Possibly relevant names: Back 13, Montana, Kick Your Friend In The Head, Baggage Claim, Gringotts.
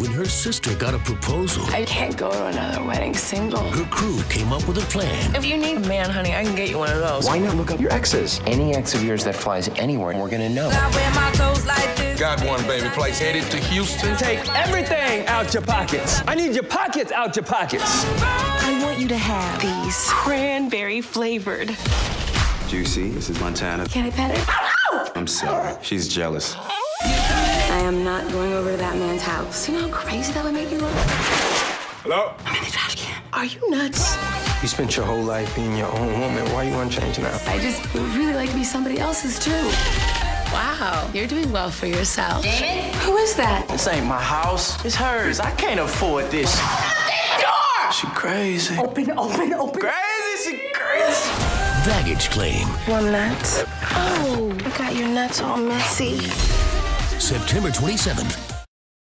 When her sister got a proposal... I can't go to another wedding single. Her crew came up with a plan. If you need a man, honey, I can get you one of those. Why not look up your exes? Any ex of yours that flies anywhere, we're gonna know. I wear my clothes like this. Got one, baby. Place headed to Houston. Take everything out your pockets. I need your pockets out your pockets. I want you to have these cranberry flavored. Juicy, this is Montana. Can I pet it? I'm sorry. She's jealous. I am not going over to that man's house. You know how crazy that would make you look? Hello? I'm in the trash can. Are you nuts? You spent your whole life being your own woman. Why you want to change now? I just would really like to be somebody else's, too. Wow, you're doing well for yourself. David? Who is that? This ain't my house. It's hers. I can't afford this. Shut the door! She crazy. Open, open, open. Crazy, she crazy. Baggage Claim. One nut. Oh, I got your nuts all messy. September 27th.